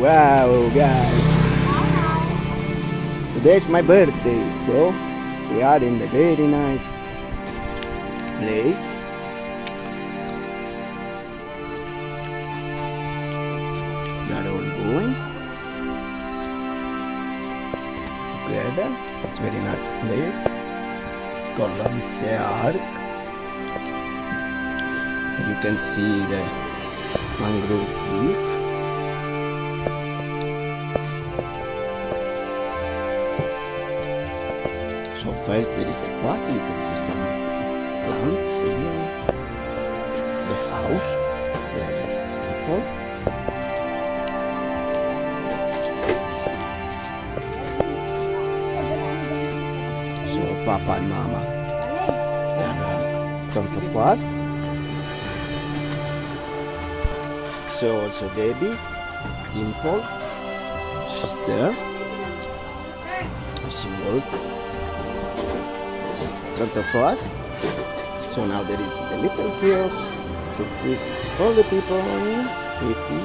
Wow guys, today's my birthday, so we are in the very nice place. We are all going together. It's a very nice place. It's called Rabise Ark. You can see the mangrove beach. So first there is the path, you can see some plants here, the house, the people. So Papa and Mama, they are in front of us. So also Debbie, Dimple, she's there, she worked front of us. So now there is the little kiosk. You can see all the people happy.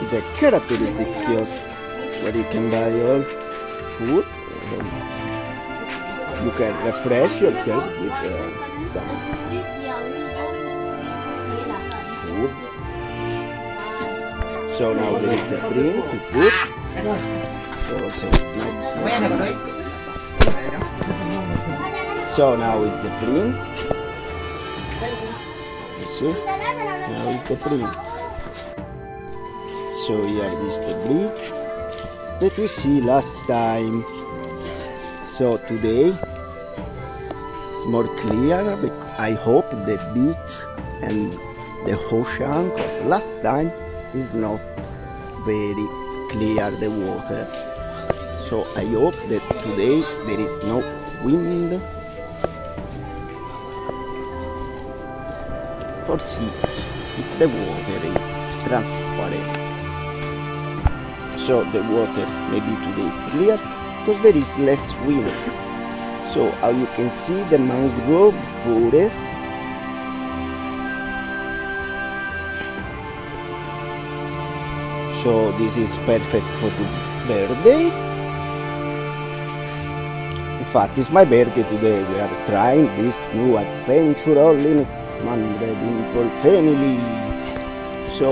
It's a characteristic kiosk where you can buy all food. You can refresh yourself with some food. So now there is the drink to put. So also nice. So now is the print. You see? Now is the print. So here is the bridge that we see last time. So today it's more clear. I hope the beach and the ocean, because last time is not very clear the water. So I hope that today there is no wind. For see if the water is transparent. So the water maybe today is clear because there is less wind. So how you can see the mangrove forest. So this is perfect for the birthday. In fact, it's my birthday today. We are trying this new adventure all in Xmandre Dimple Family. So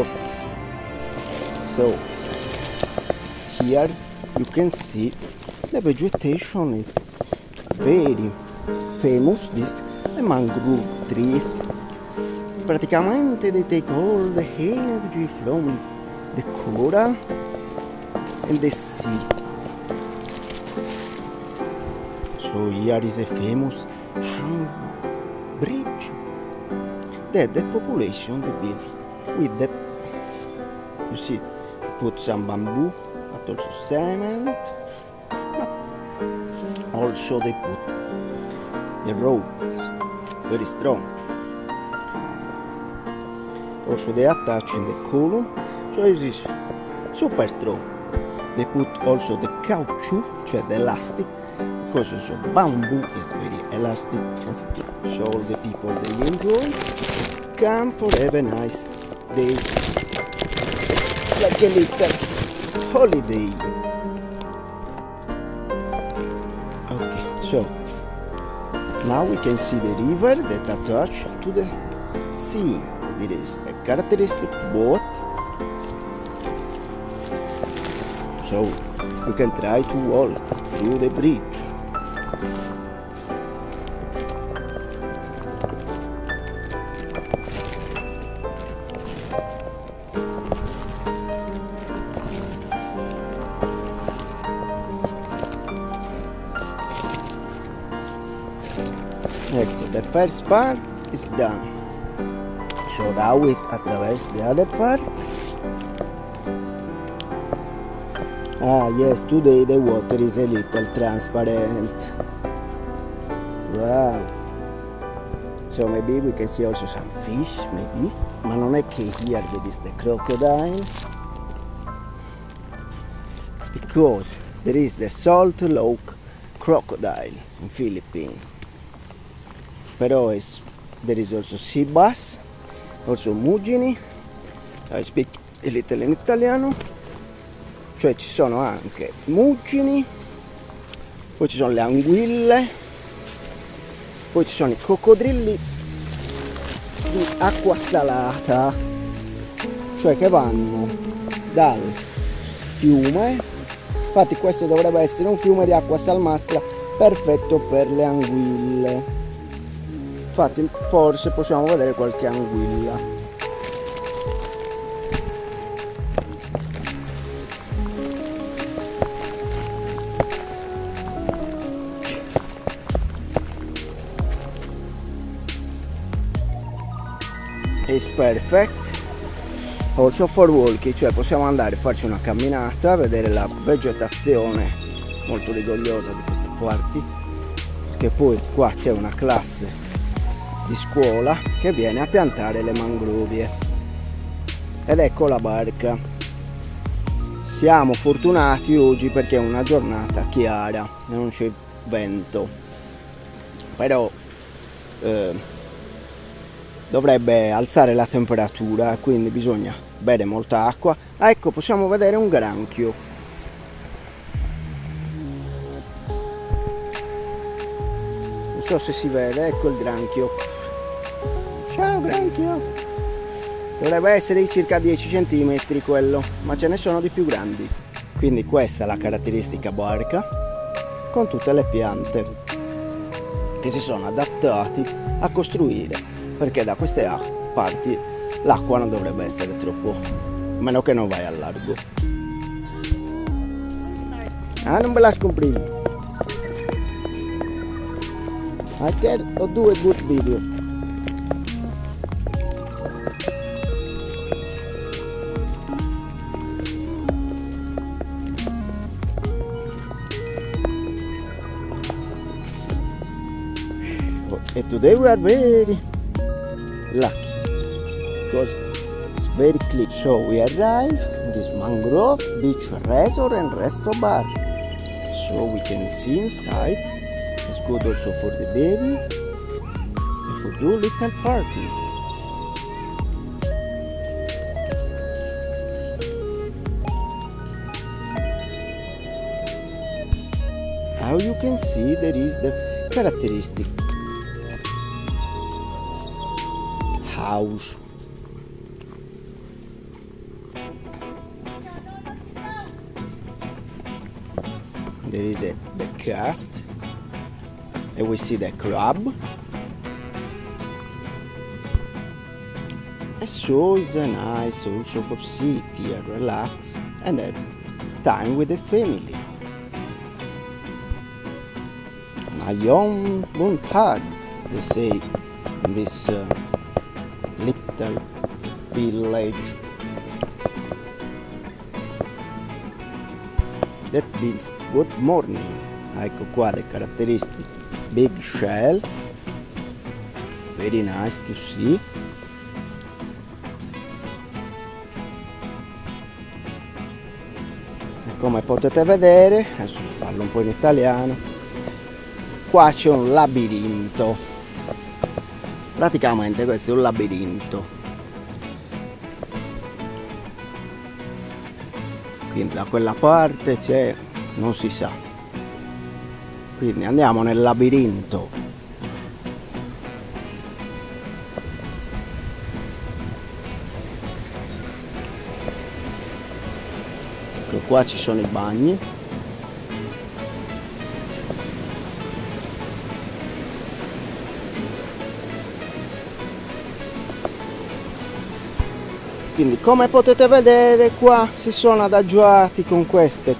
here you can see the vegetation is very famous. This the mangrove trees. Praticamente they take all the energy from the coral and the sea. So here is a famous bridge that the population they build with the, you see, put some bamboo, but also cement, but also they put the road, very strong. Also they attach in the column, so it is super strong. They put also the caoutchouc, cioè the elastic, because also bamboo is very elastic and strong. So all the people they enjoy come for have a nice day, like a little holiday. Okay, so now we can see the river that attached to the sea. It is a characteristic boat. So you can try to walk through the bridge. Ecco, the first part is done. So now we traverse the other part. Ah yes, today the water is a little transparent. Wow. So maybe we can see also some fish, maybe. Ma non è che here there is the crocodile. Because there is the salt lake crocodile in Philippines. Però there is also sea bass, also mugini. I speak a little in Italiano. cioè ci sono anche muggini, poi ci sono le anguille, poi ci sono i coccodrilli di acqua salata, cioè che vanno dal fiume, infatti questo dovrebbe essere un fiume di acqua salmastra perfetto per le anguille, infatti forse possiamo vedere qualche anguilla. Is perfect also for walking, cioè possiamo andare a farci una camminata, vedere la vegetazione molto rigogliosa di queste parti, perché poi qua c'è una classe di scuola che viene a piantare le mangrovie. Ed ecco la barca. Siamo fortunati oggi perché è una giornata chiara e non c'è vento, però dovrebbe alzare la temperatura, quindi bisogna bere molta acqua. Ah, ecco, possiamo vedere un granchio. Non so se si vede, ecco il granchio. Ciao granchio! Dovrebbe essere di circa 10 cm quello, ma ce ne sono di più grandi. Quindi questa è la caratteristica barca con tutte le piante che si sono adattate a costruire, perché da queste parti l'acqua non dovrebbe essere troppo, a meno che non vai al largo. Ah, non me la scomprimi. Ho due good video. E today we are very lucky because it's very clear. So we arrive in this mangrove beach resort and resto bar, so we can see inside. It's good also for the baby and for do little parties. How you can see, there is the characteristic house. There is the cat, and we see the crab. And so it's a nice also for sit here, relax, and have time with the family. My own moon pad, they say in this little village. That means good morning. Ecco qua le caratteristiche. Big shell, very nice to see. E come potete vedere, adesso parlo un po' in italiano, qua c'è un labirinto. Praticamente questo è un labirinto, quindi da quella parte c'è, non si sa, quindi andiamo nel labirinto. Ecco qua ci sono i bagni. Quindi come potete vedere qua si sono adagiati con queste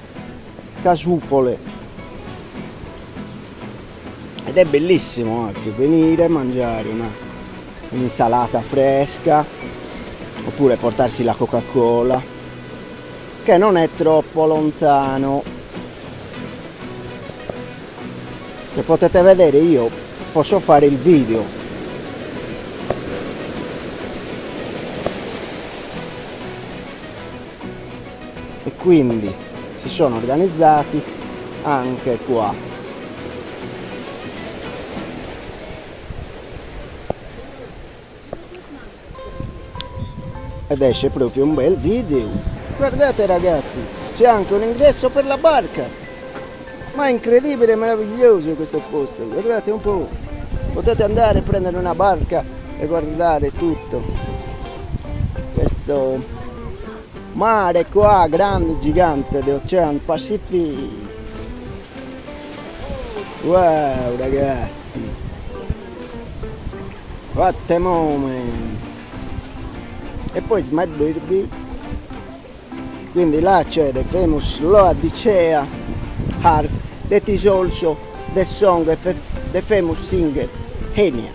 casupole ed è bellissimo anche venire a mangiare un'insalata fresca oppure portarsi la Coca-Cola, che non è troppo lontano. Come potete vedere io posso fare il video. E quindi si sono organizzati anche qua. Ed esce proprio un bel video. Guardate ragazzi, c'è anche un ingresso per la barca, ma è incredibile, meraviglioso questo posto, guardate un po', potete andare a prendere una barca e guardare tutto questo mare qua grande, gigante dell'Oceano Pacifico. Wow ragazzi, what a moment. E poi smarrirvi, quindi là c'è the famous Lavazza Ark that is also the song of the famous singer Henia.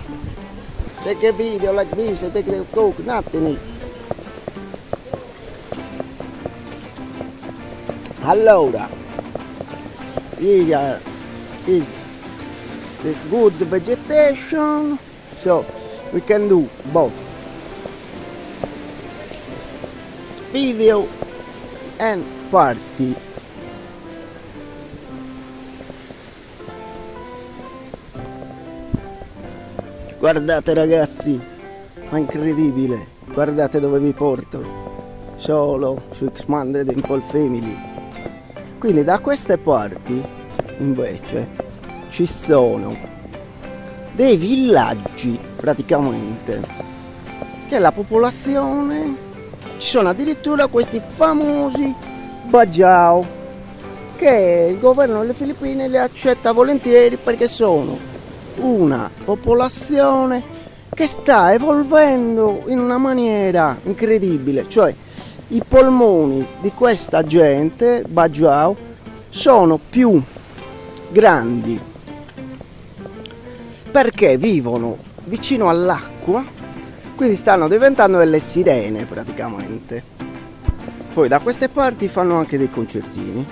Take a video like this and take a coke, nothing it. Allora, here is the good vegetation, so we can do both video and party. Guardate ragazzi, ma incredibile, guardate dove vi porto, solo su Xmandre Dimple Family. Quindi da queste parti invece ci sono dei villaggi praticamente, che la popolazione, ci sono addirittura questi famosi Bajau che il governo delle Filippine li accetta volentieri, perché sono una popolazione che sta evolvendo in una maniera incredibile, cioè i polmoni di questa gente Bajau sono più grandi perché vivono vicino all'acqua, quindi stanno diventando delle sirene praticamente. Poi da queste parti fanno anche dei concertini,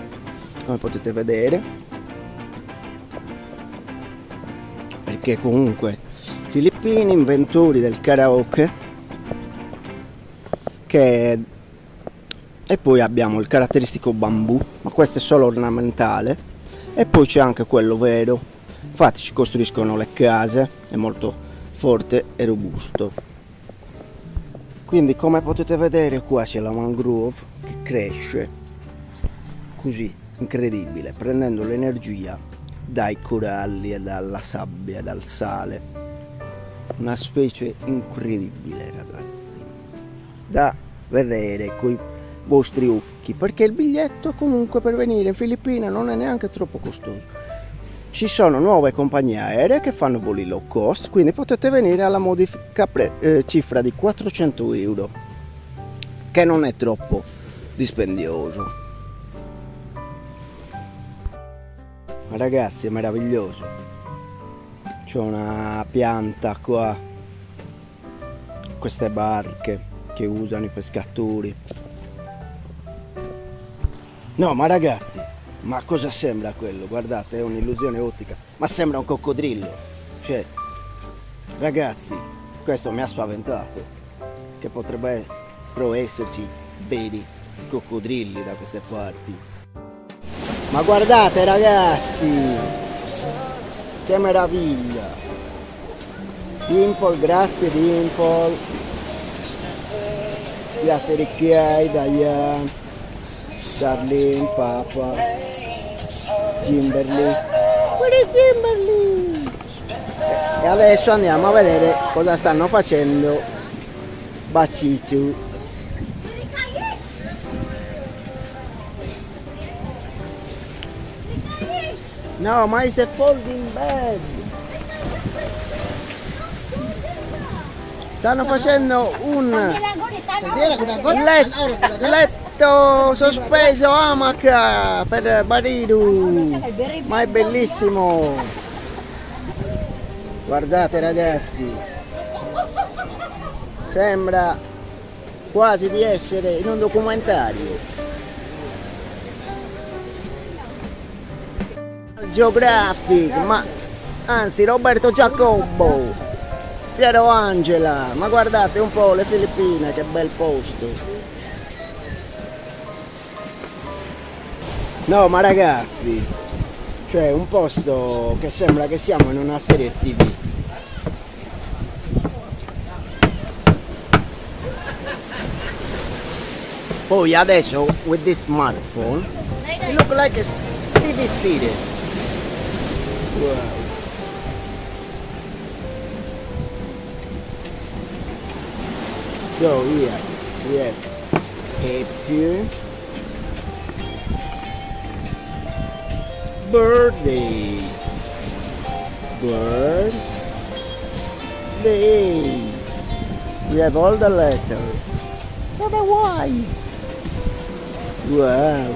come potete vedere, perché comunque filippini, inventori del karaoke, che... E poi abbiamo il caratteristico bambù, ma questo è solo ornamentale, e poi c'è anche quello vero, infatti ci costruiscono le case, è molto forte e robusto. Quindi come potete vedere qua c'è la mangrove che cresce così, incredibile, prendendo l'energia dai coralli e dalla sabbia, dal sale, una specie incredibile ragazzi, da vedere coi vostri occhi, perché il biglietto comunque per venire in Filippine non è neanche troppo costoso. Ci sono nuove compagnie aeree che fanno voli low cost, quindi potete venire alla modifica cifra di 400 euro, che non è troppo dispendioso. Ma ragazzi è meraviglioso, c'è una pianta qua, queste barche che usano i pescatori. No ma ragazzi, ma cosa sembra quello? Guardate, è un'illusione ottica, ma sembra un coccodrillo, cioè ragazzi questo mi ha spaventato, che potrebbe però esserci veri coccodrilli da queste parti. Ma guardate ragazzi, che meraviglia! Dimple, grazie Dimple, grazie Ricchiai, Diane, Darlene, Papa, Kimberly. Where is Kimberly? E adesso andiamo a vedere cosa stanno facendo Bacicu. No, ma it's a folding bed. Stanno facendo un letto sospeso amaca per Baridu, ma è bellissimo, guardate ragazzi, sembra quasi di essere in un documentario. Geographic, ma anzi Roberto Giacobbo, Piero Angela, ma guardate un po' le Filippine, che bel posto. No ma ragazzi, cioè un posto che sembra che siamo in una serie TV. Poi adesso with this smartphone it look like a TV series. Wow. So here we have a pure birthday. Birthday. We have all the letters. What a why? Wow.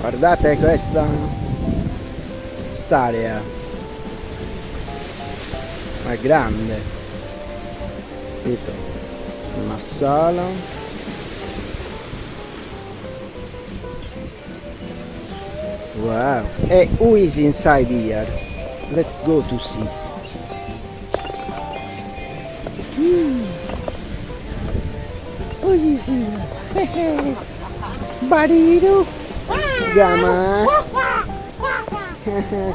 Guardate questa starea. Ma è grande, capito? Una sala, wow. E who is inside here? Let's go to see. Who is here? Bariru Gama.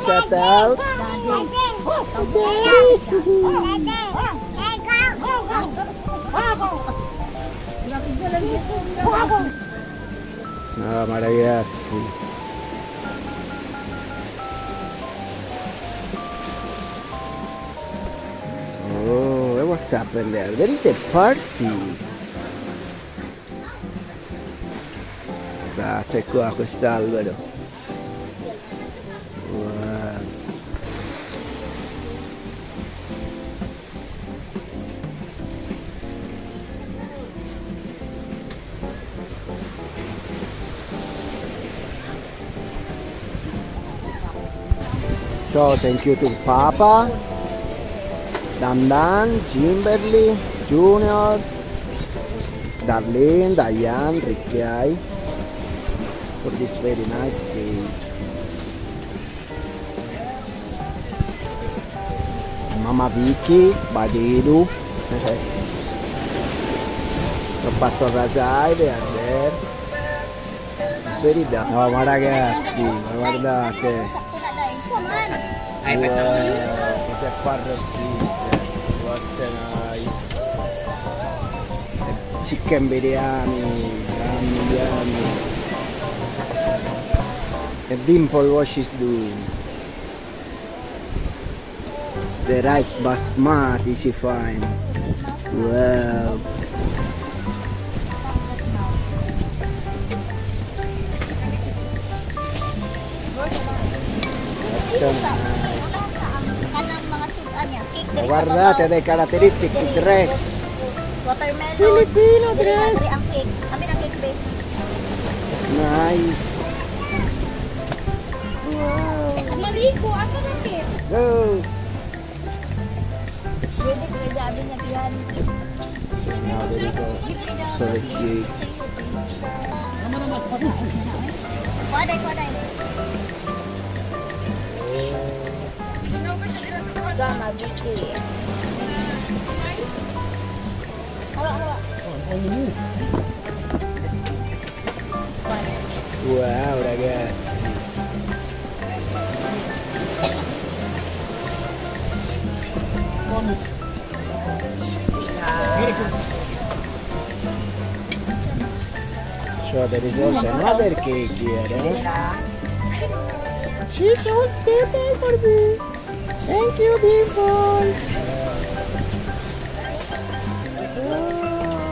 Shut out. No, ma ragazzi, oh, what happened there? There is a party. Guardate qua quest'albero. So thank you to Papa, Dan Dan, Kimberly, Junior, Darlene, Diane, Ricciai for this very nice day. Mama Vicky, Badiru, Pastor Razai, they are there. Verità. No, ma ragazzi, guardate. Wow, questa è parrocchista, what nice. Chicken biryani, and Dimple what she's doing. The rice basmati she find. Wow. Guardate dei caratteristici dress. Watermelon. Filipino dress. Amin ang cake babe. Nice. Wow. Mariko, asa na cake? Go. Pwede ko sabi na diyan. Now there is a sorry cake. Koday, koday. Gama Vicky. Wow ragazzi. So there is also another cake here, eh? She was there for me. Thank you, Dimple! Oh,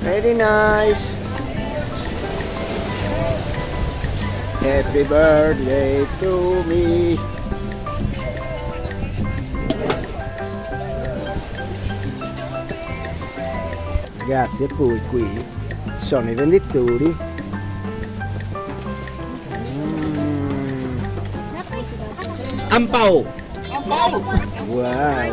Very nice. Happy birthday to me. Ragazzi, e poi qui sono i venditori. Ampao. Wow! Wow.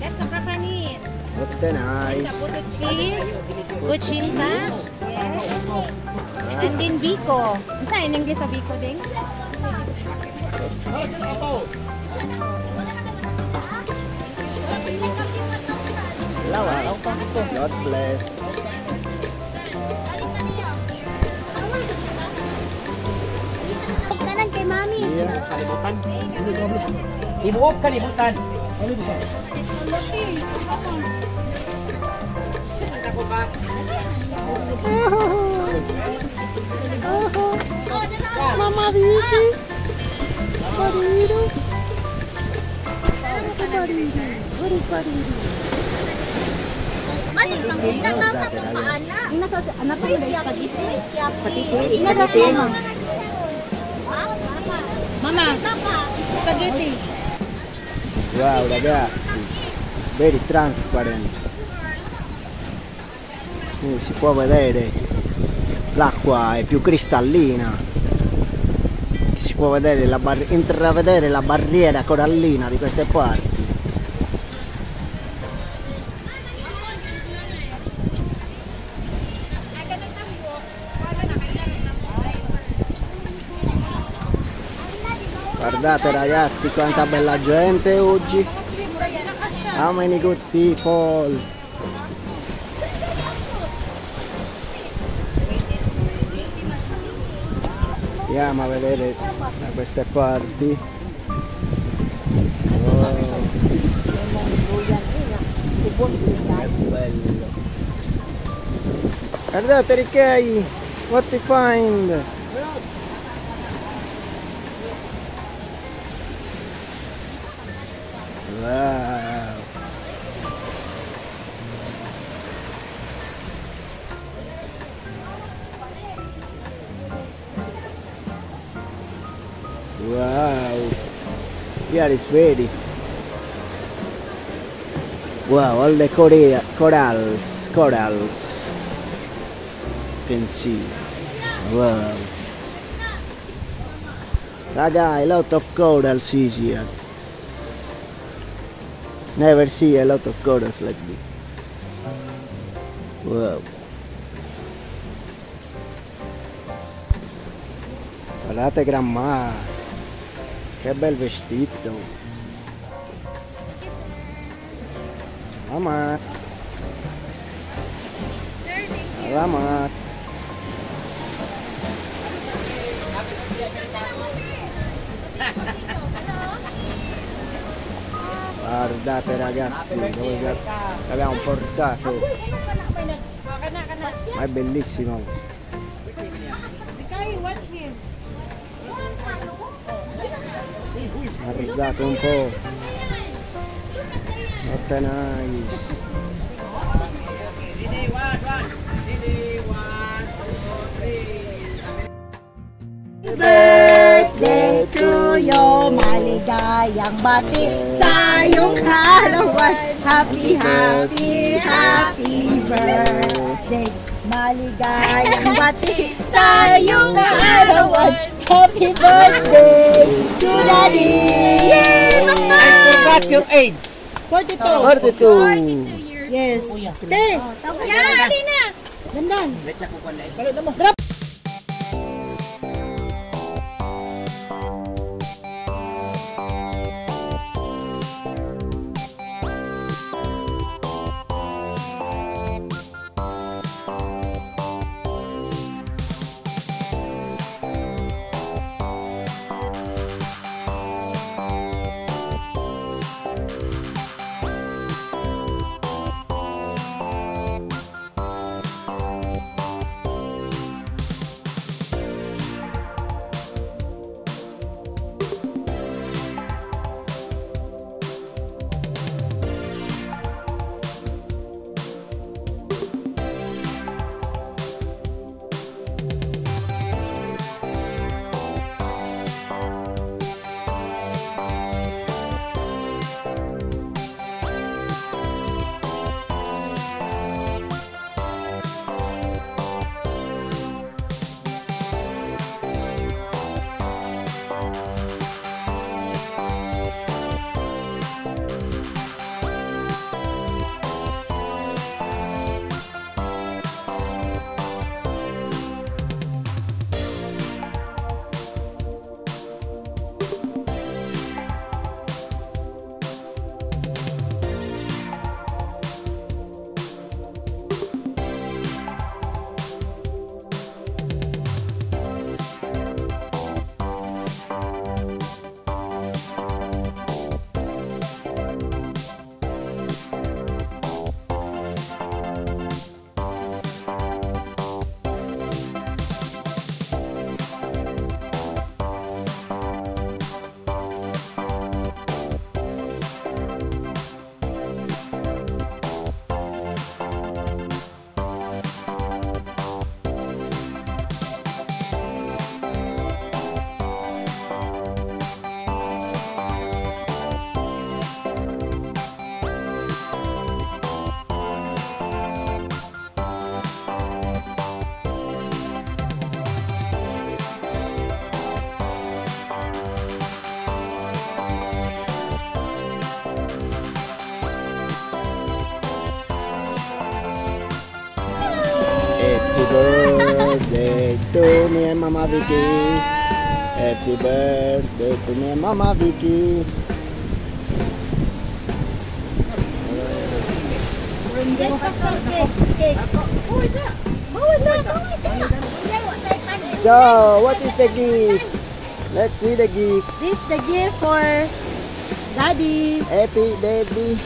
That's a proper need. What Then I sapote cheese, kuchinka, yes. And then biko. Unsa in English sa biko ding? God bless. Kanan kay mami. Kalibutan. Ibuok kalibutan. Kalibutan. Mamma dice. Pariro. Pariro. Wow ragazzi, very transparent, quindi si può vedere, l'acqua è più cristallina, si può vedere intravedere la barriera corallina di queste parti. Guardate ragazzi quanta bella gente oggi. How many good people. Andiamo a vedere da queste parti. Oh. Che bello. Guardate Ricky, what you find? Wow. Wow. Here is very. Wow, all the corals. You can see. Wow. Raga, a lot of corals is here. Never see a lot of corals like this. Wow. Guardate grandma, che bel vestito. Mamma. Mamma. Guardate ragazzi dove l'abbiamo portato, ma è bellissimo. Guardate un po', what nice. Birthday to you, Maligayang bati sa iyong halawan. Happy, happy, happy birthday, Maligayang bati sa iyong halawan. Happy birthday to daddy. Yay, mama! I forgot your age. 42 years. Yes. Te, tawag na. Dandan. Let's go pala. Balik mo. to me and Mama Vicky. Happy birthday to me and Mama Vicky. So, what is the gift? Let's see the gift. This is the gift for Daddy. Happy Daddy.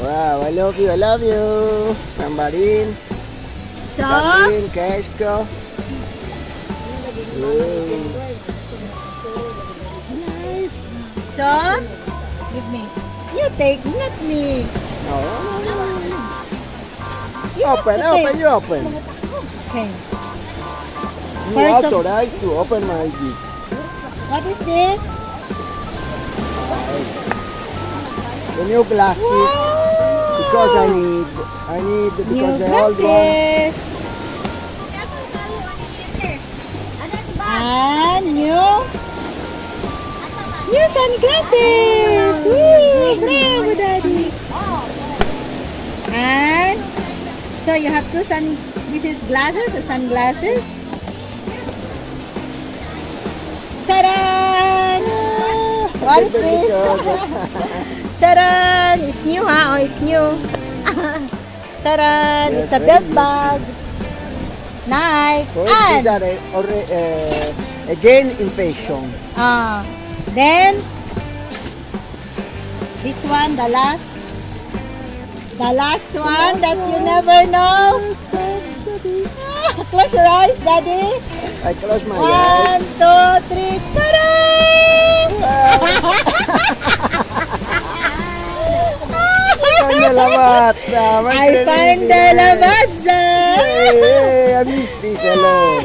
Wow, I love you, I love you. Tambarin. So, Tambarin, Cashco. Nice. So, give me. You take, not me. No. You open, open, you open. Okay. You authorized to open my gift. What is this? The new glasses. Whoa. Because I need because the old one. And new sunglasses. Woo! Bravo, Daddy. And so you have two sun. This is glasses, the sunglasses. Ta-da! What is this? Charan! It's new, huh? Oh, it's new. Charan! Yes, it's a belt bag. Nice. Well, and these are again in fashion. Then, this one, the last one that you never know. Close your eyes, Daddy. I close my eyes. 1, 2, 3, charan! Lavazza, I find the Lavazza! Hey, I miss this a lot.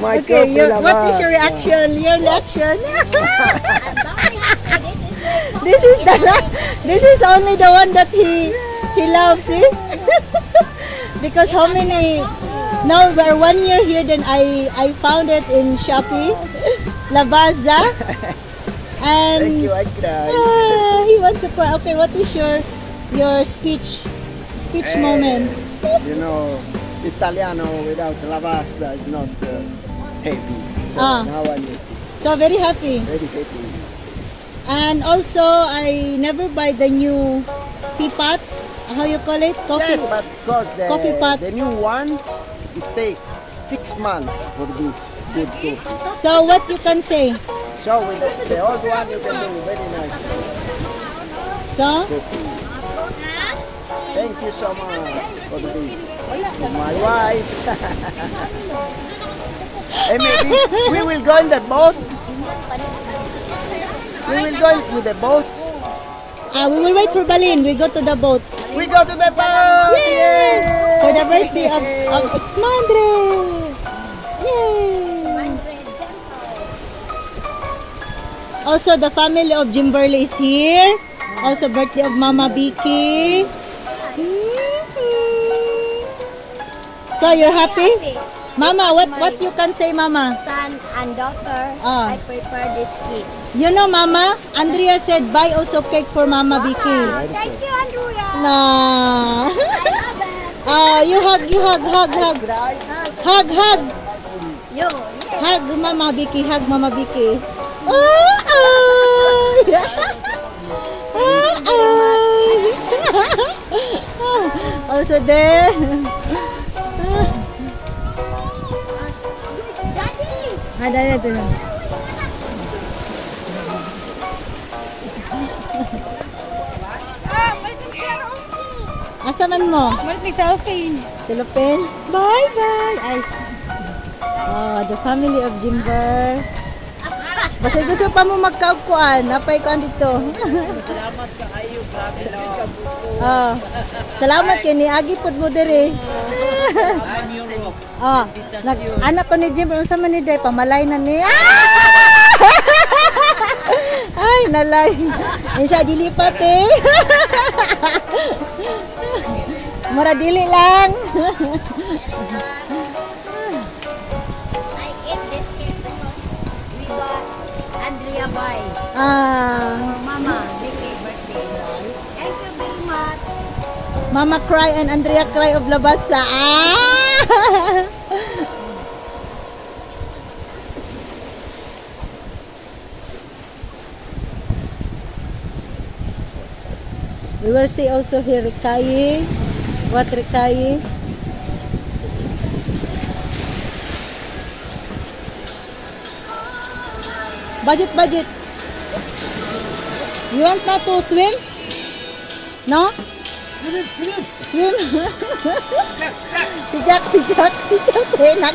My okay, what is your reaction? Your reaction? this is only the one that he loves, see? Because how many? Now we're 1 year here. Then I found it in Shopee, Lavazza, and thank you, I cried. He wants to cry. Okay, what is your speech moment? You know, Italiano without Lavazza is not happy. So now I'm happy. So very happy. Very happy. And also, I never buy the new teapot. How you call it? Coffee. Yes, but because the new one, it takes 6 months for the good coffee. So what you can say? So with the old one, you can do very nice coffee. So? Coffee. Thank you so much for this. My wife. And maybe we will go in the boat. We will go with the boat. We will wait for Balin. We go to the boat. We go to the boat! Yay! Yay! For the birthday of Xmandre. Yay! Also, the family of Jimberly is here. Also, birthday of Mama Vicky. So you're happy? Mama, what you can say, Mama? Son and daughter, I prepare this cake. You know, Mama, Andrea said buy also cake for Mama Vicky. Thank you, Andrea. No. I love it. You hug. Hug. You. Yes. Hug Mama Vicky. Oh. Also there. Asaman mo? Malapit sa Lupin. Sa Lupin? Bye-bye! Oh, the family of Jimber. Basta gusto pa mo magkaugkuan. Napaykuan dito. Salamat ka kayo. Salamat kayo. Niagipod mo diri. I'm your rock. Anak ko ni Jimber. Sama ni Day. Pamalay na ni. Ay, nalay. Yan siya dilipat eh. Mara dili lang. I eat this cake because we bought Andrea buy. Mama, Vicky birthday. Thank you very much. Mama cry and Andrea cry of Lavazza. You will see also here Rikaye. What Rikaye? Budget, budget. You want not to swim? No? Swim, swim. Swim? Si Jack. Hey, nak.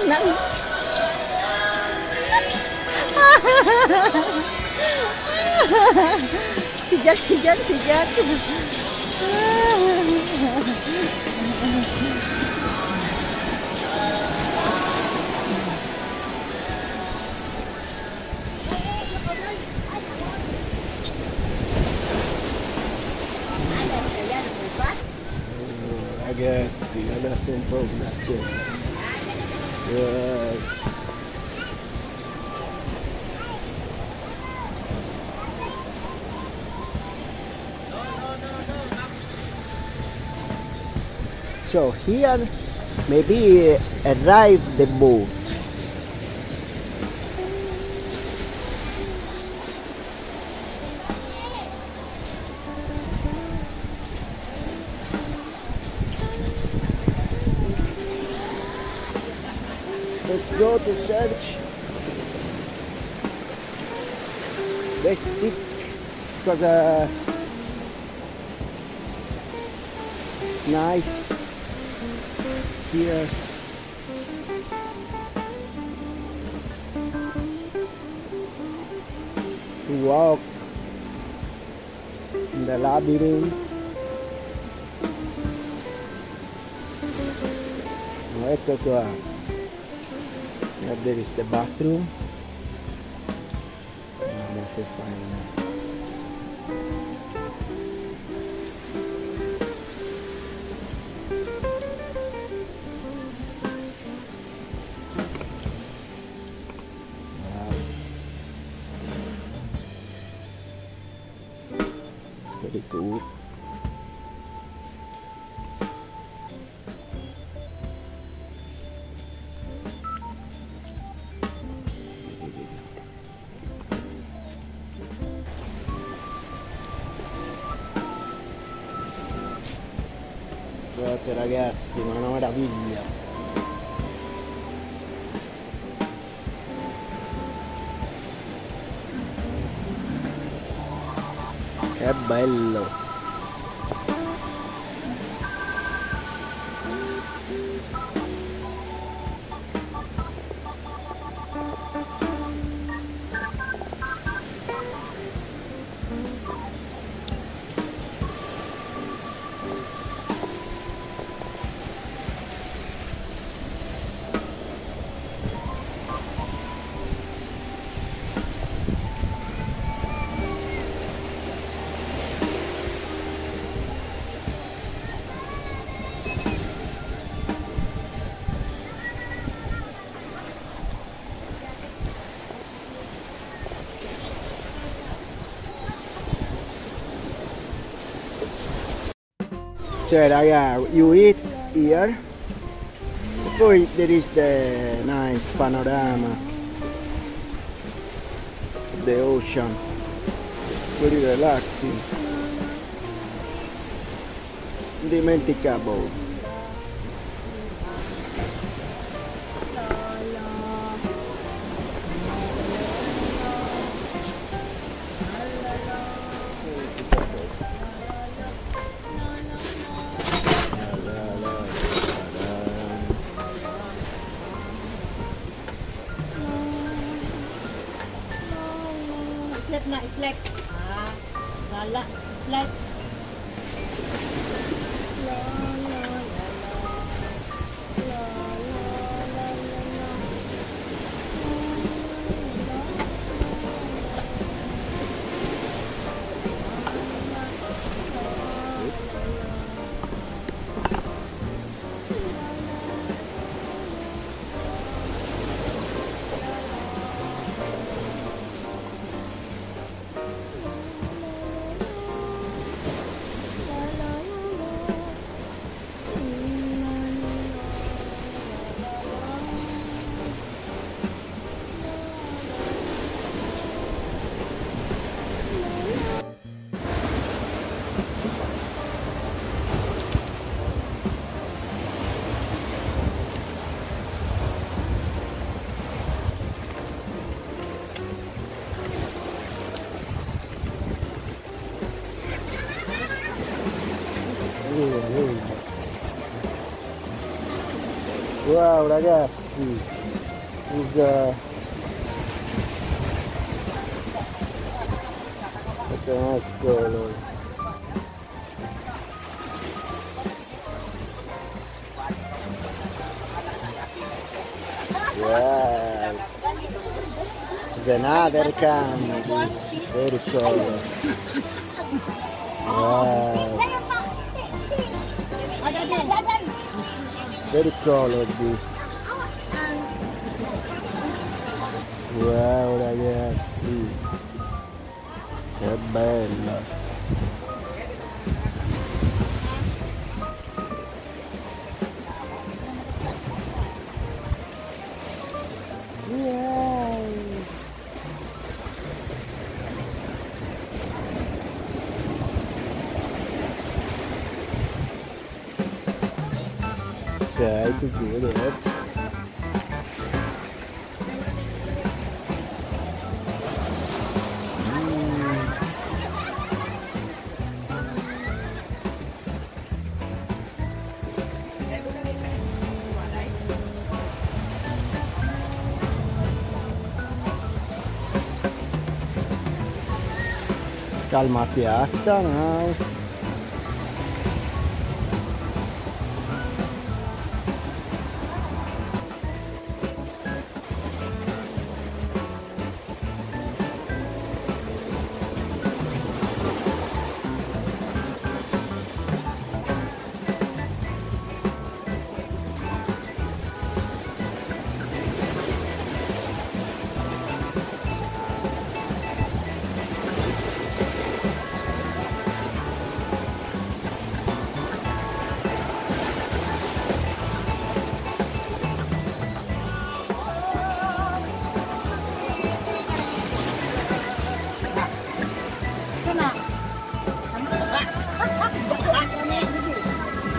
Si Jack. Ragazzi, guardate un po' come c'è. So here maybe arrive the boat. Let's go to search the stick because it's nice. Here. To walk in the labyrinth. Oh, ecco qua. There is the bathroom. Non so fare. Cool. Guardate ragazzi, ma una meraviglia. Che bello! Cioè raga, you eat here, e poi there is the nice panorama, the ocean, very relaxing, indimenticable. Wow ragazzi, usa. Wow. It's another candy. Very cool. Wow. It's very colored this. Wow ragazzi, che bello. Ok, tu chiudi, calma piatta, no?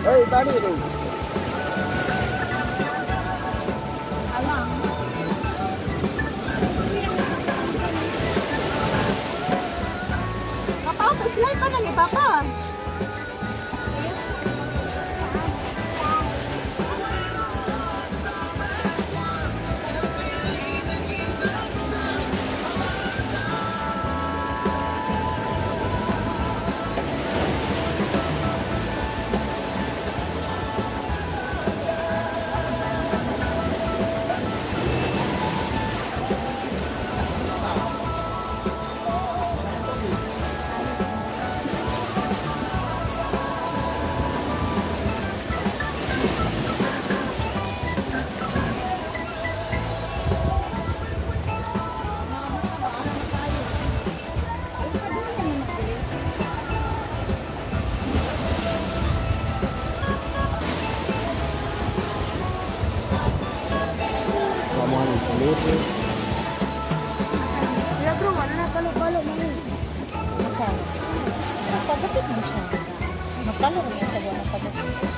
Ehi, barili! Papa, slide pa na ni Papa! La bruma non ha palo ma lo sai, ma quando ti conosciamo? Ma quando conosciamo una cosa simile?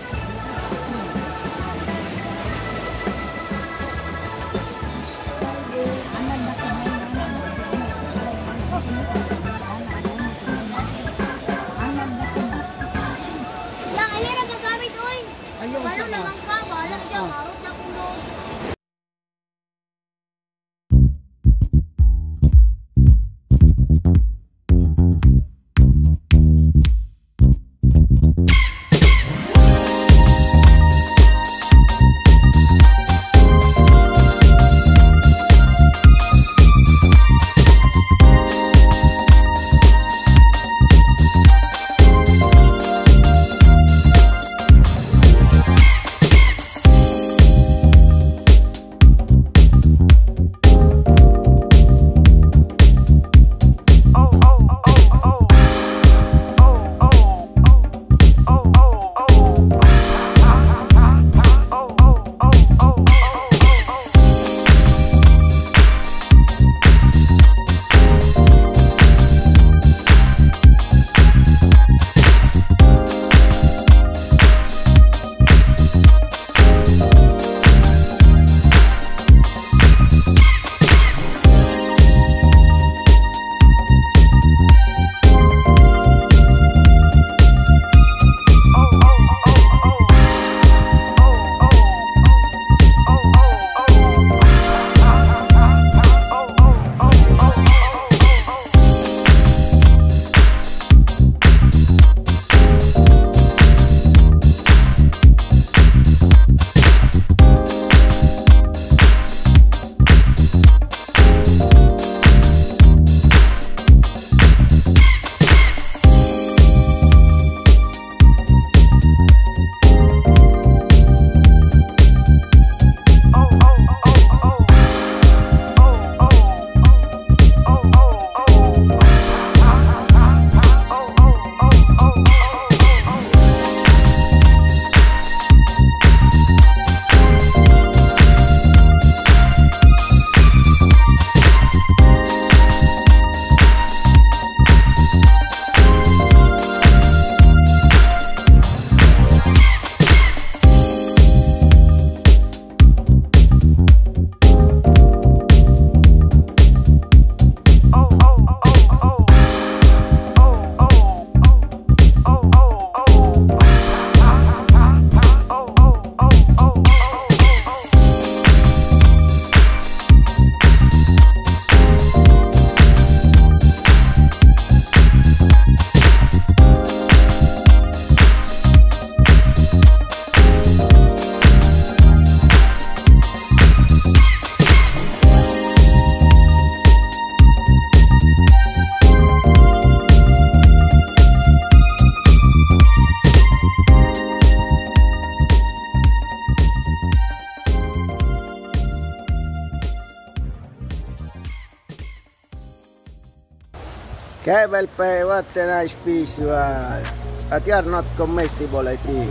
Kevelpe, what a nice fish you are. But you are not comestible, I think.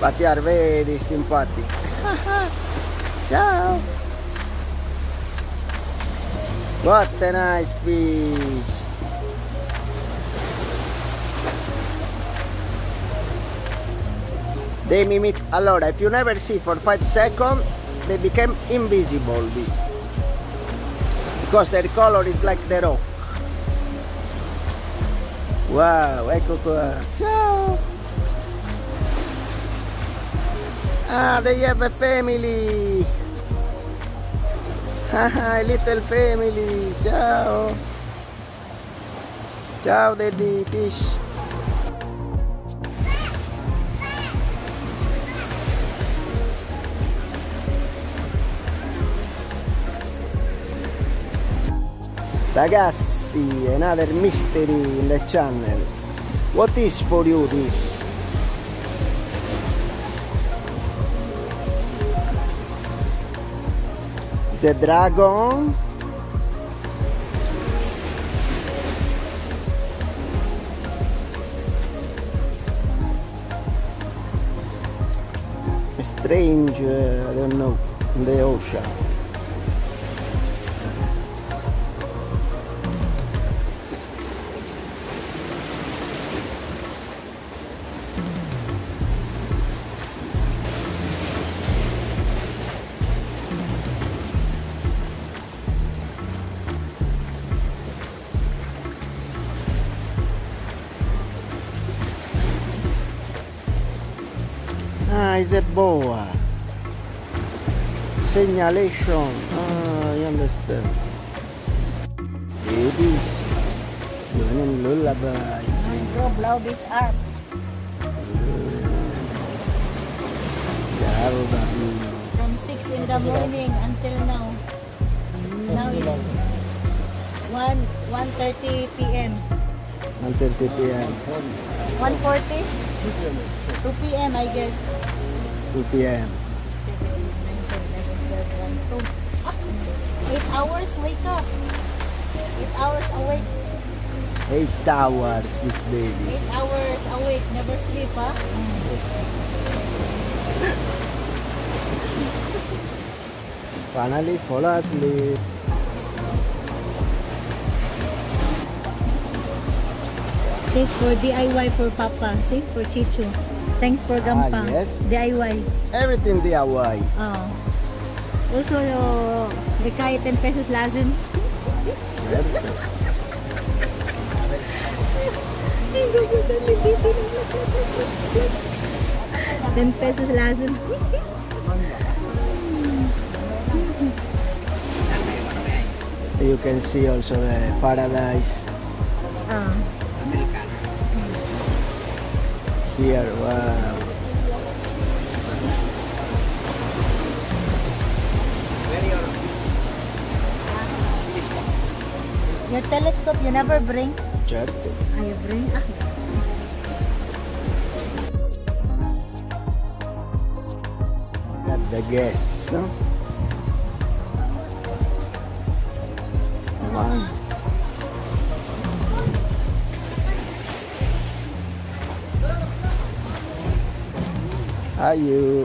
But you are very sympathetic. Ciao! What a nice fish! They mimic a lot. If you never see for 5 seconds, they become invisible, this. Because their color is like the rock. Wow, ecco qua. Ciao! Ah, they have a family! Ah, a little family! Ciao! Ciao, daddy fish! Ragazzi, another mystery in the channel. What is for you this? It's a dragon. Strange, I don't know, in the ocean. It's a boa. Signalation. Ah, I understand. It is doing a lullaby. Rabise Ark. From 6 in the morning until now. Now it's 1:30 p.m. 1:30 p.m. 1:40? 2 p.m. I guess. 2 p.m. 8 hours, wake up. 8 hours awake. 8 hours, this baby. 8 hours awake, never sleep, huh? Yes. Finally, fall asleep. This for DIY for Papa, see? For Chichu. Thanks for Gampang. Ah, yes. DIY. Everything DIY. Oh. Also, the kaya 10 pesos lazim. Everything. 10 pesos lazim. You can see also the paradise. Oh. Here, wow. Your telescope you never bring? Certo. I bring? Ah. Got the guess. Wow. Ayo.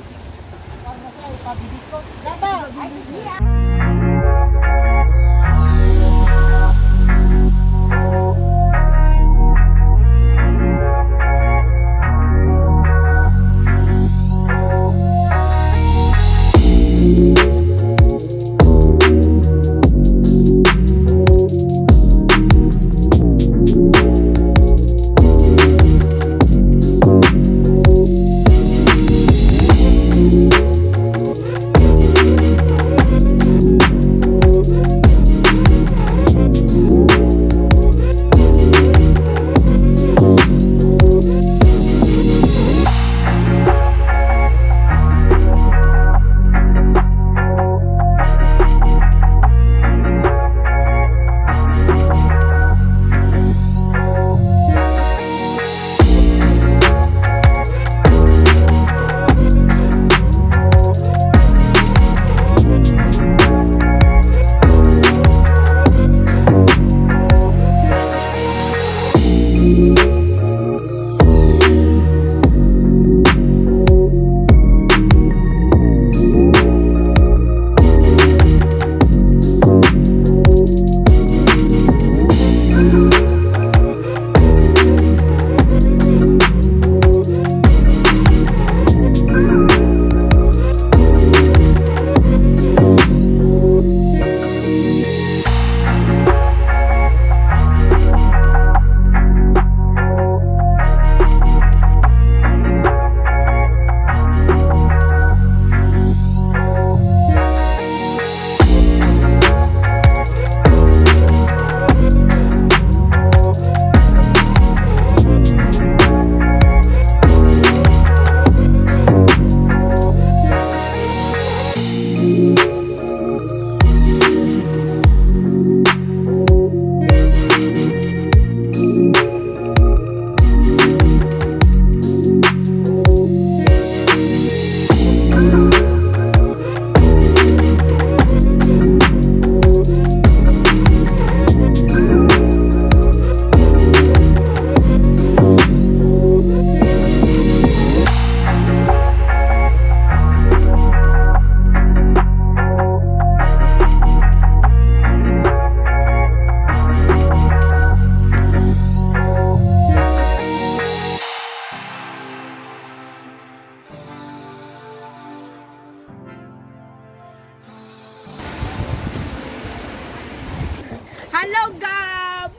Hello, Gab!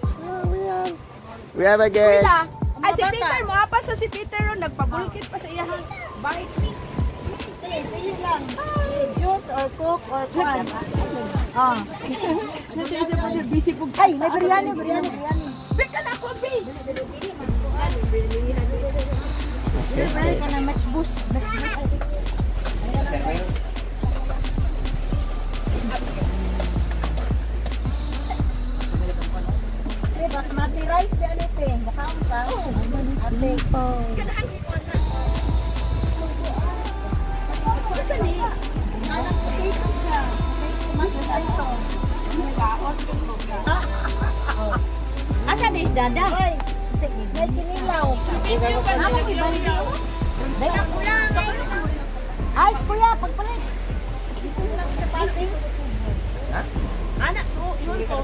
We have a guest. Ay, si Peter mo. Apas na si Peter ron. Nagpabulkit pa sa iyahan. Bye. Juice or coke or pan. Ah. Nasa pa siya busy po. Ay, may biryani, biryani. Beka na po, B! Biryani ka na match boost. Match boost. Basmati rice di ano ito eh. Bakaon pa. Oo. Ate po. Ganahan niyo po na. Basta niya. Anak sa ito siya. Mas na ito. Nagaot yung lugar. Asa niya dada? Ay. May kinilaw. Video ka na. Dada pula. Ayos pula. Pagpalit. Isang lang sa pati. Ha? Anak. Yun to.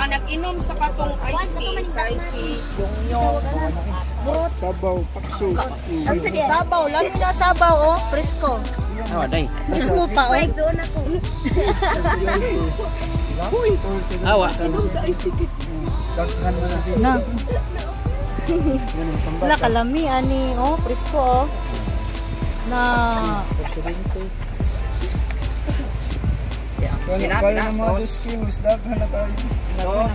Anak inom sa katong ice tea kay si Yongyo. Burot. Sabaw, pakso. Sabaw, lami na sabaw, oh. Presko. Oh, day. Presko pa, oh. Doon ako. Uy. Awa. Inom sa ice tea. Na. Wala kalami, ani. Oh, presko, oh. Na. Kaya ng mga disking, mas daghan na tayo. Oo,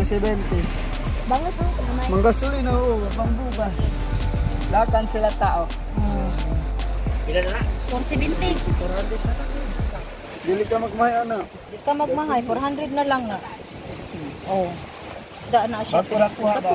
70. 70. Bangat po. Manggasuli na ho. Mangbuba. Lakan sila tao. Ilan na na? 470. 400 na lang. Dili ka magmahay, ano? Dili ka magmahay. 400 na lang na. Oo. Isda na siya. Bakulakuha ba?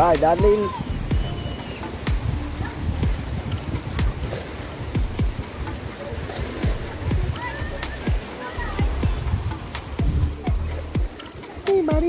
Bye, darling. Hey, bye.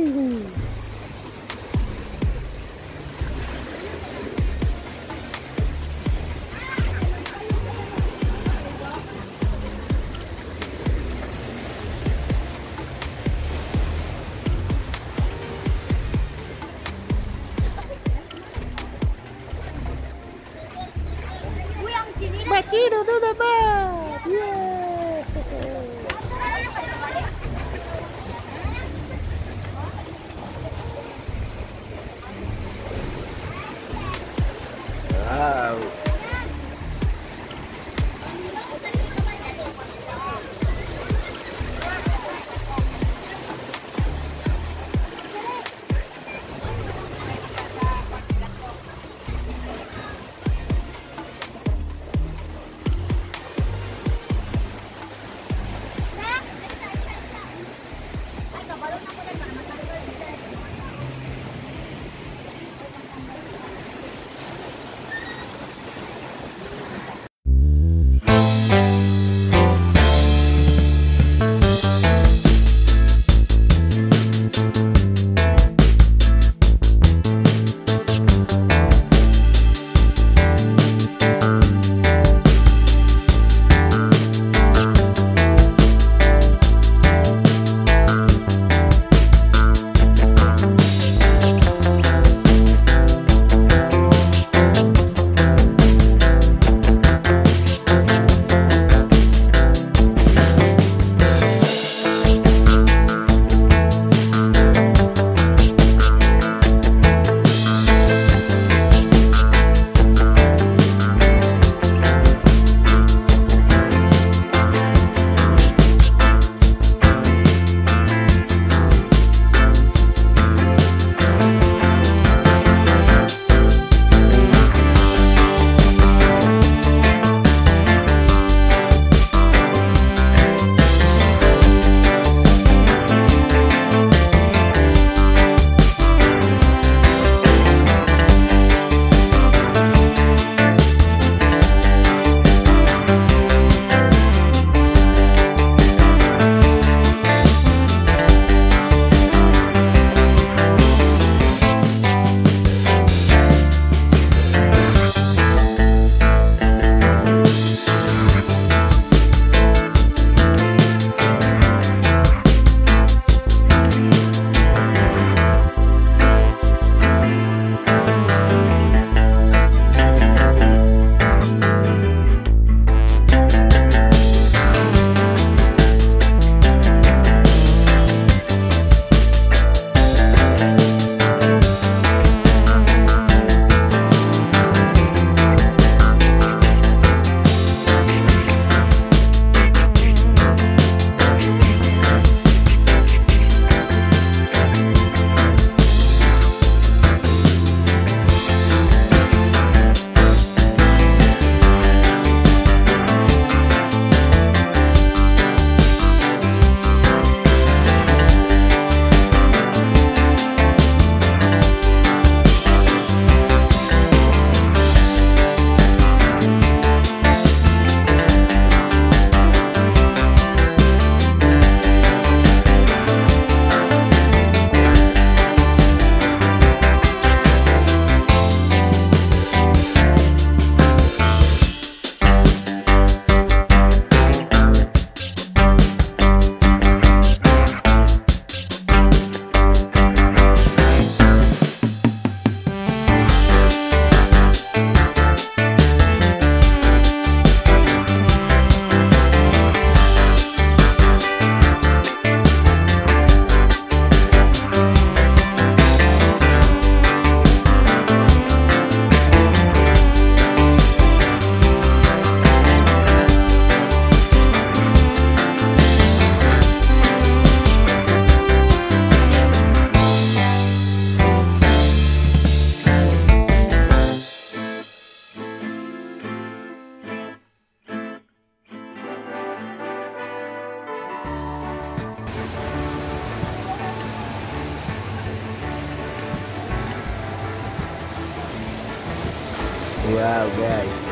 Wow guys,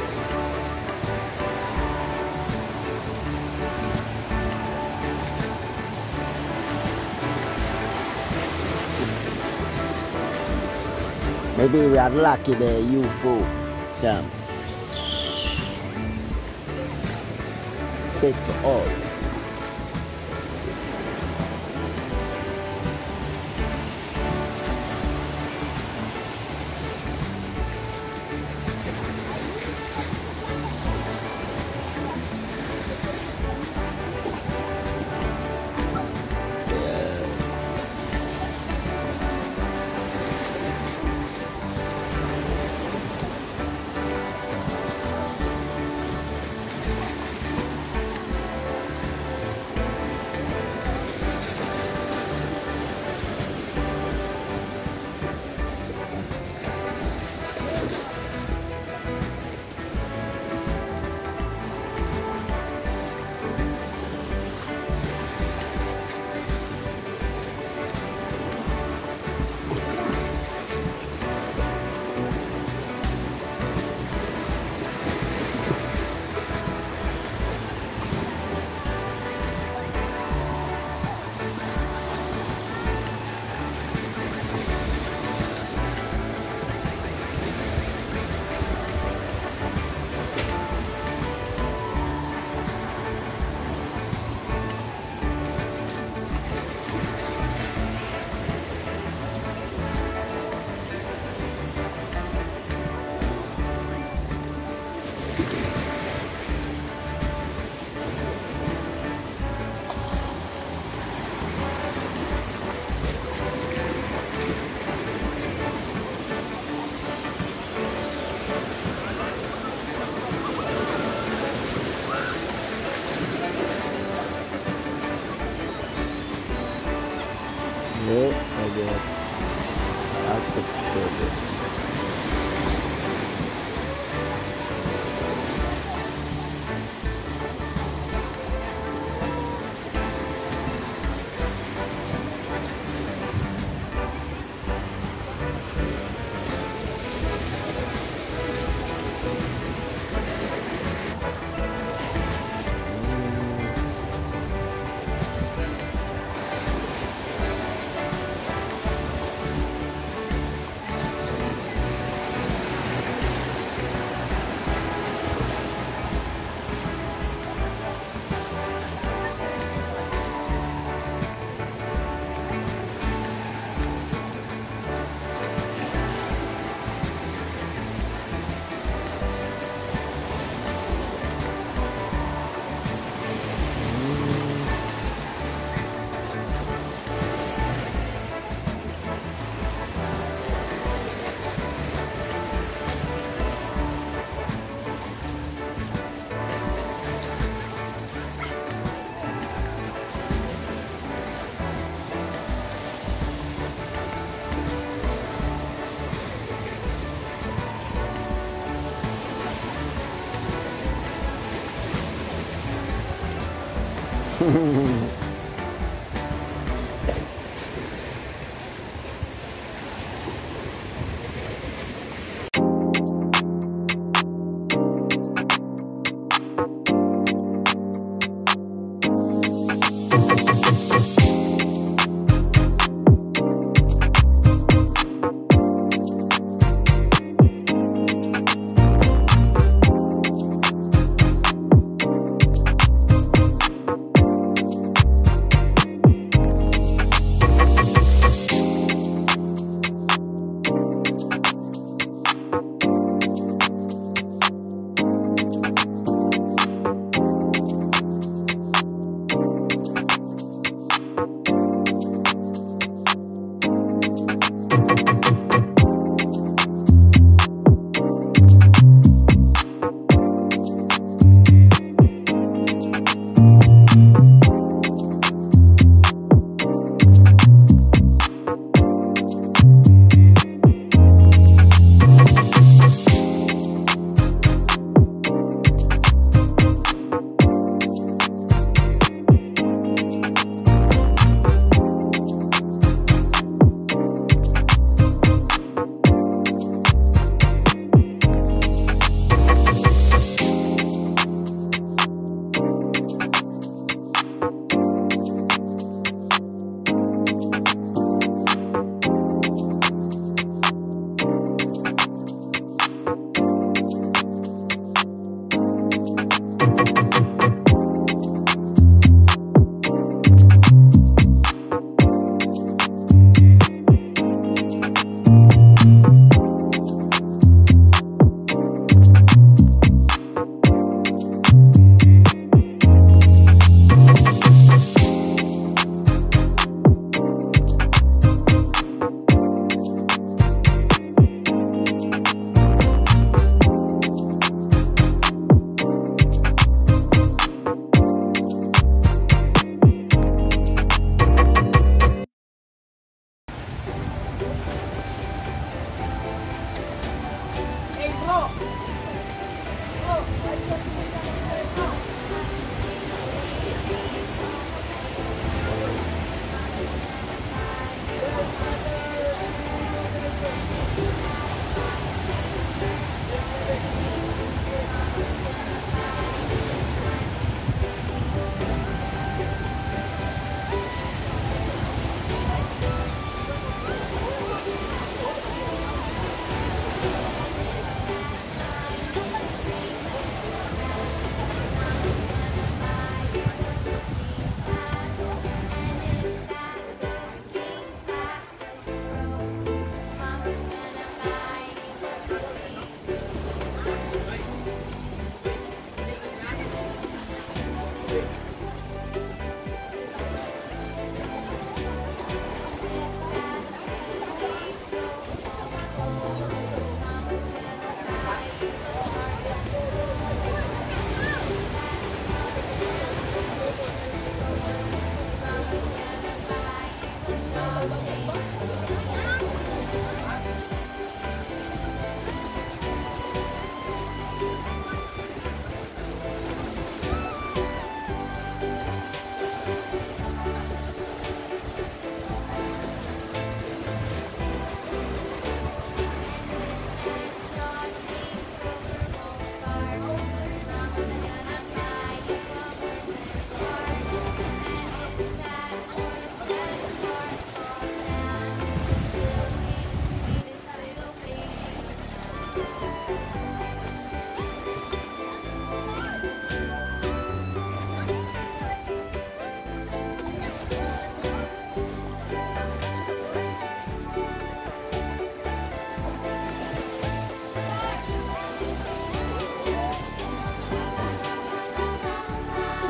maybe we are lucky the UFO come. Take all.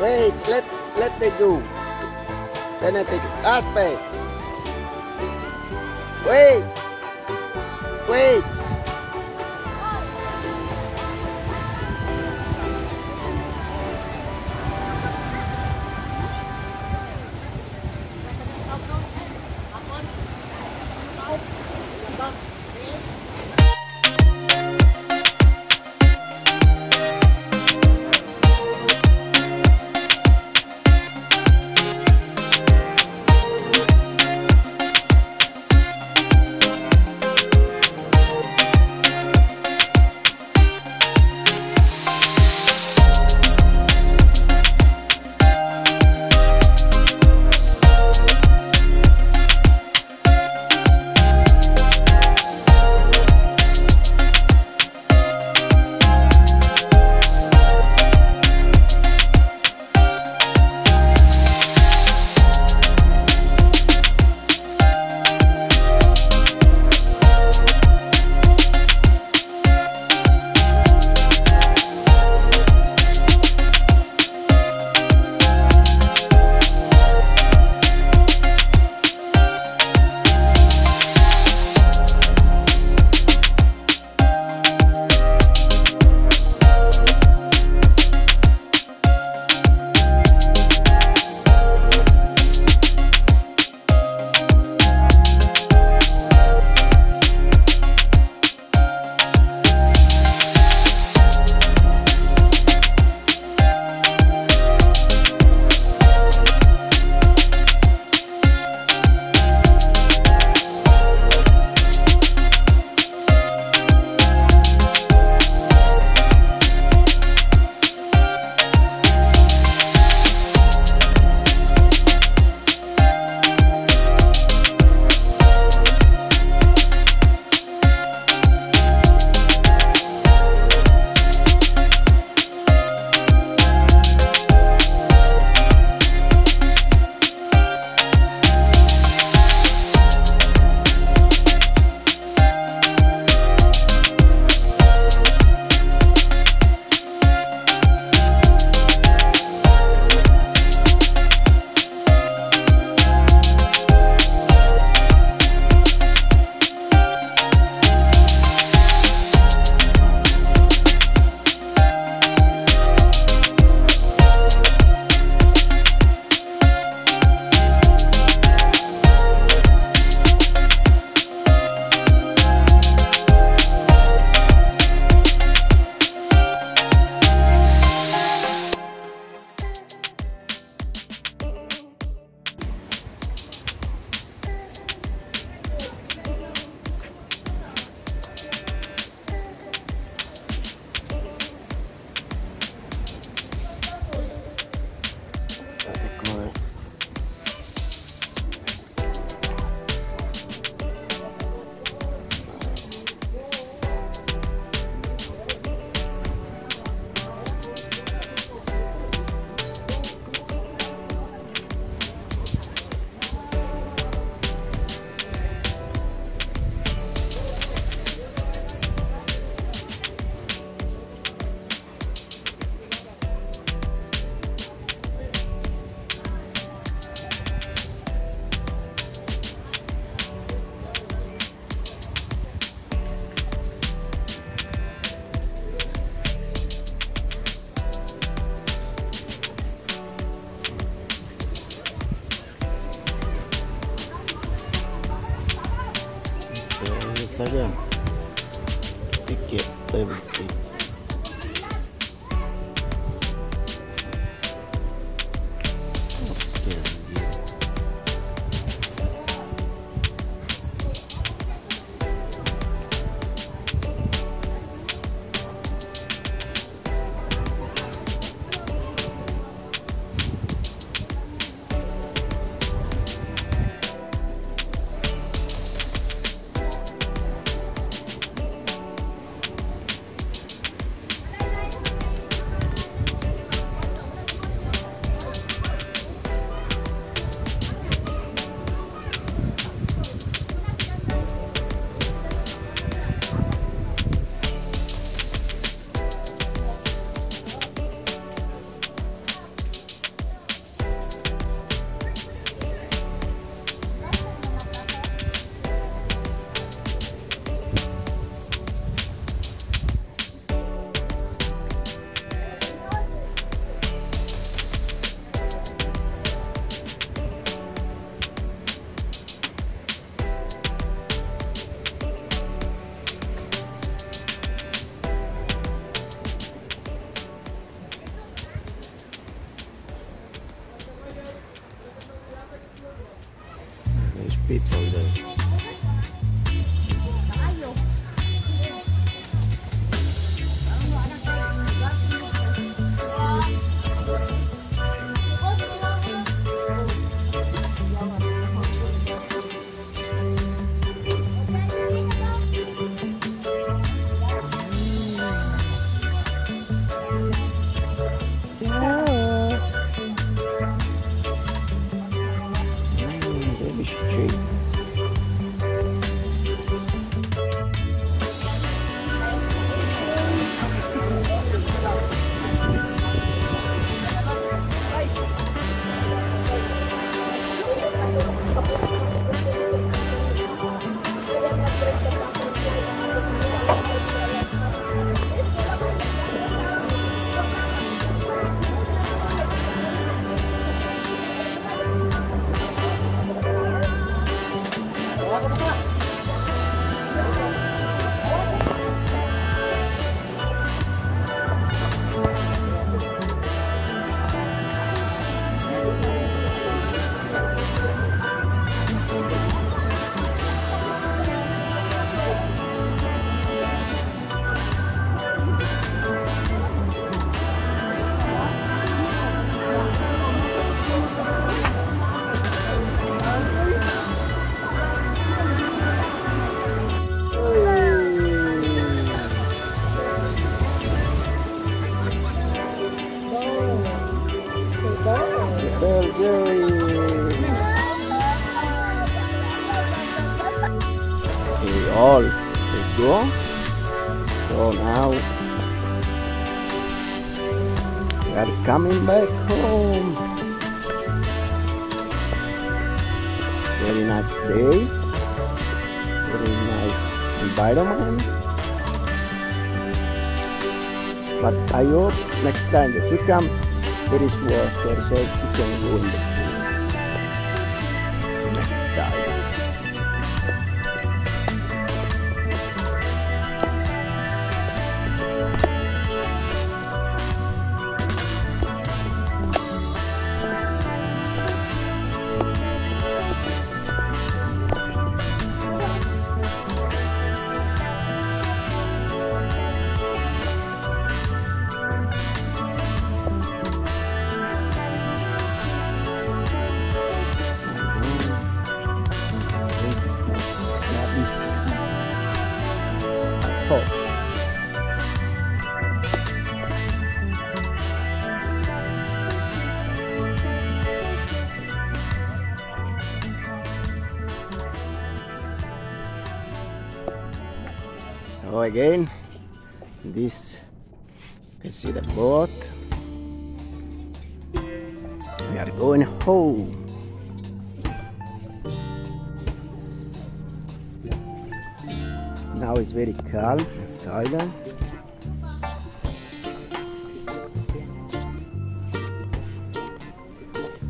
Wait, let me do. Then I take aspect. Wait. Wait. Again, pick it, everything. people there. All is gone. So now we are coming back home. Very nice day, very nice environment. But I hope next time that you come, there is work there, so you can go in the pool next time. Hello again. This you can see the boat. We are going home. Now it's very calm and silent.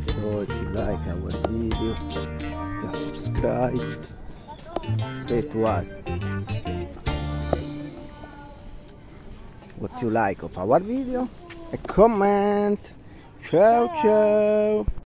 So if you like our video, just subscribe. Say to us what you like of our video. A comment. Ciao ciao.